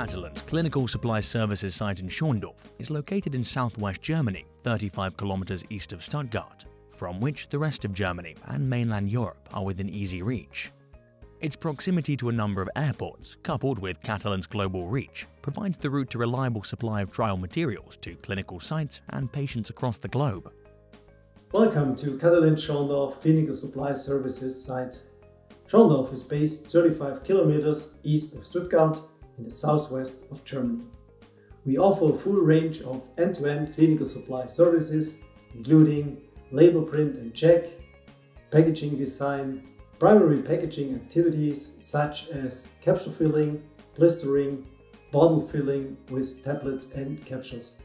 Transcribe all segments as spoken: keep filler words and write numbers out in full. Catalent Clinical Supply Services site in Schorndorf is located in southwest Germany, thirty-five kilometers east of Stuttgart, from which the rest of Germany and mainland Europe are within easy reach. Its proximity to a number of airports, coupled with Catalent's global reach, provides the route to reliable supply of trial materials to clinical sites and patients across the globe. Welcome to Catalent Schorndorf Clinical Supply Services site. Schorndorf is based thirty-five kilometers east of Stuttgart in the southwest of Germany. We offer a full range of end-to-end clinical supply services, including label print and check, packaging design, primary packaging activities such as capsule filling, blistering, bottle filling with tablets and capsules,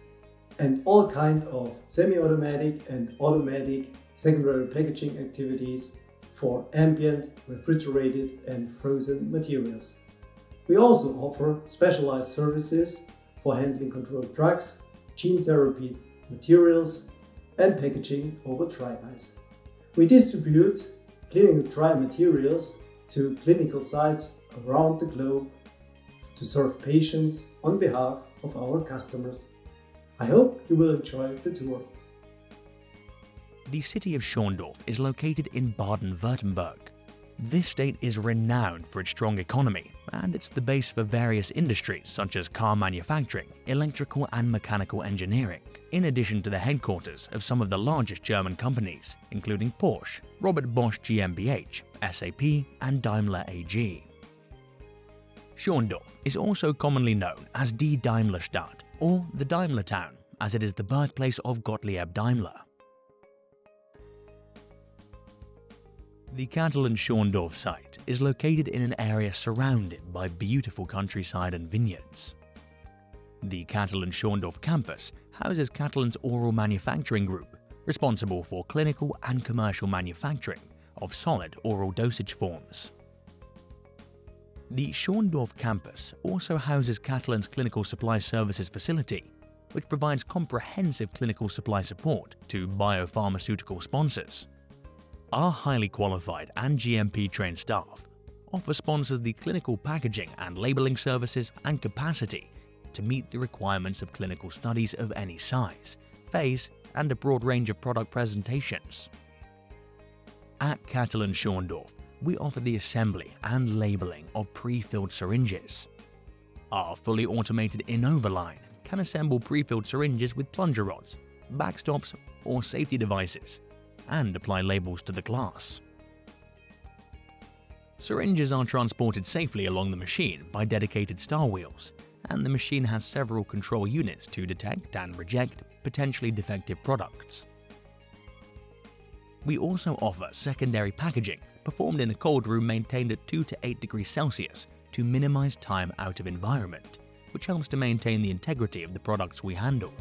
and all kind of semi-automatic and automatic secondary packaging activities for ambient, refrigerated and frozen materials. We also offer specialized services for handling controlled drugs, gene therapy materials and packaging over trials. We distribute clinical trial materials to clinical sites around the globe to serve patients on behalf of our customers. I hope you will enjoy the tour. The city of Schorndorf is located in Baden-Württemberg. This state is renowned for its strong economy, and it's the base for various industries such as car manufacturing, electrical and mechanical engineering, in addition to the headquarters of some of the largest German companies, including Porsche, Robert Bosch GmbH, S A P and Daimler A G. Schorndorf is also commonly known as Die Daimlerstadt, or the Daimler Town, as it is the birthplace of Gottlieb Daimler. The Catalent Schorndorf site is located in an area surrounded by beautiful countryside and vineyards. The Catalent Schorndorf campus houses Catalent's oral manufacturing group, responsible for clinical and commercial manufacturing of solid oral dosage forms. The Schorndorf campus also houses Catalent's Clinical Supply Services facility, which provides comprehensive clinical supply support to biopharmaceutical sponsors. Our highly qualified and G M P-trained staff offer sponsors the clinical packaging and labeling services and capacity to meet the requirements of clinical studies of any size, phase, and a broad range of product presentations. At Catalent Schorndorf, we offer the assembly and labeling of pre-filled syringes. Our fully automated Innova line can assemble pre-filled syringes with plunger rods, backstops, or safety devices, and apply labels to the glass. Syringes are transported safely along the machine by dedicated star wheels, and the machine has several control units to detect and reject potentially defective products. We also offer secondary packaging performed in a cold room maintained at two to eight degrees Celsius to minimize time out of environment, which helps to maintain the integrity of the products we handle.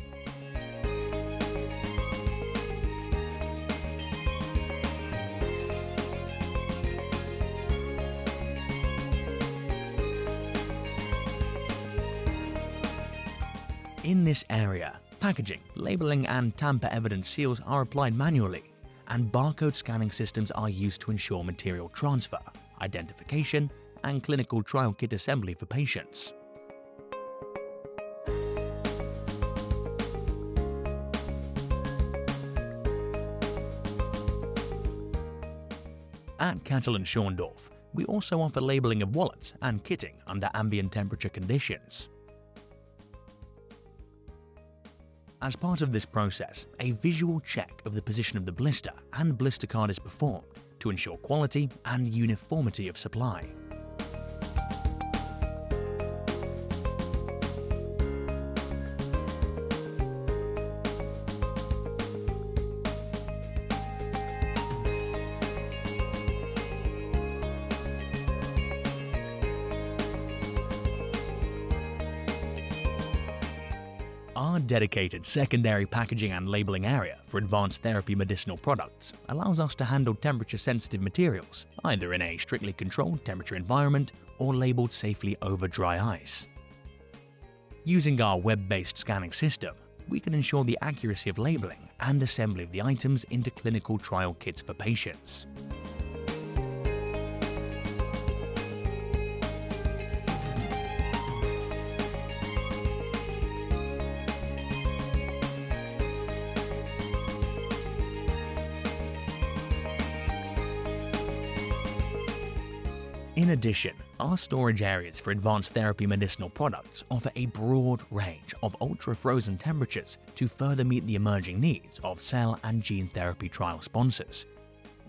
In this area, packaging, labeling and tamper-evident seals are applied manually, and barcode scanning systems are used to ensure material transfer, identification and clinical trial kit assembly for patients. At Catalent Schorndorf, we also offer labeling of wallets and kitting under ambient temperature conditions. As part of this process, a visual check of the position of the blister and blister card is performed to ensure quality and uniformity of supply. Our dedicated secondary packaging and labeling area for advanced therapy medicinal products allows us to handle temperature-sensitive materials, either in a strictly controlled temperature environment or labeled safely over dry ice. Using our web-based scanning system, we can ensure the accuracy of labeling and assembly of the items into clinical trial kits for patients. In addition, our storage areas for advanced therapy medicinal products offer a broad range of ultra-frozen temperatures to further meet the emerging needs of cell and gene therapy trial sponsors,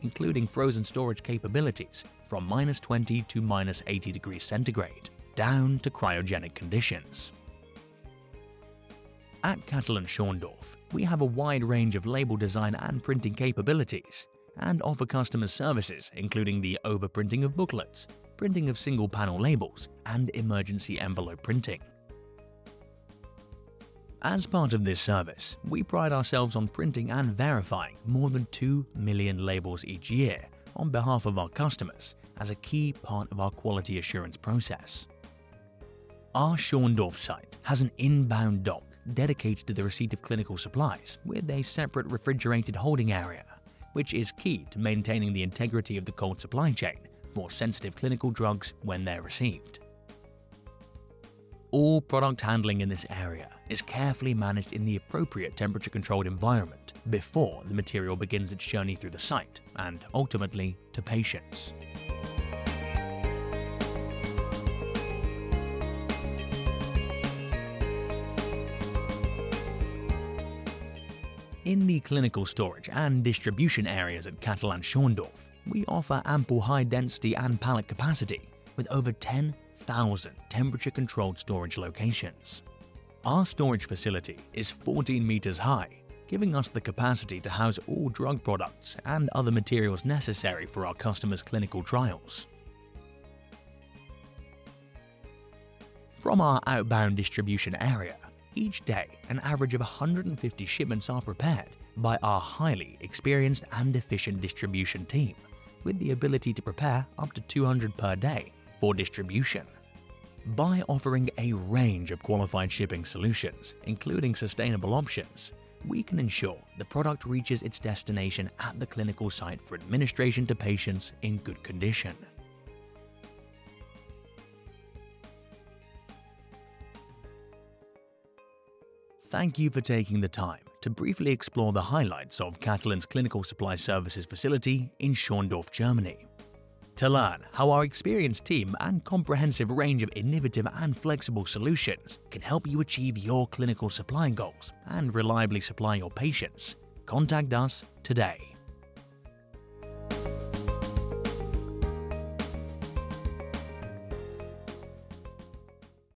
including frozen storage capabilities from minus twenty to minus eighty degrees centigrade, down to cryogenic conditions. At Catalent Schorndorf, we have a wide range of label design and printing capabilities, and offer customer services including the overprinting of booklets, printing of single-panel labels, and emergency envelope printing. As part of this service, we pride ourselves on printing and verifying more than two million labels each year on behalf of our customers as a key part of our quality assurance process. Our Schorndorf site has an inbound dock dedicated to the receipt of clinical supplies with a separate refrigerated holding area, which is key to maintaining the integrity of the cold supply chain for sensitive clinical drugs when they're received. All product handling in this area is carefully managed in the appropriate temperature-controlled environment before the material begins its journey through the site and ultimately to patients. In the clinical storage and distribution areas at Catalent Schorndorf, we offer ample high density and pallet capacity with over ten thousand temperature-controlled storage locations. Our storage facility is fourteen meters high, giving us the capacity to house all drug products and other materials necessary for our customers' clinical trials. From our outbound distribution area, each day, an average of one hundred fifty shipments are prepared by our highly experienced and efficient distribution team, with the ability to prepare up to two hundred per day for distribution. By offering a range of qualified shipping solutions, including sustainable options, we can ensure the product reaches its destination at the clinical site for administration to patients in good condition. Thank you for taking the time to briefly explore the highlights of Catalent's Clinical Supply Services facility in Schorndorf, Germany. To learn how our experienced team and comprehensive range of innovative and flexible solutions can help you achieve your clinical supply goals and reliably supply your patients, contact us today.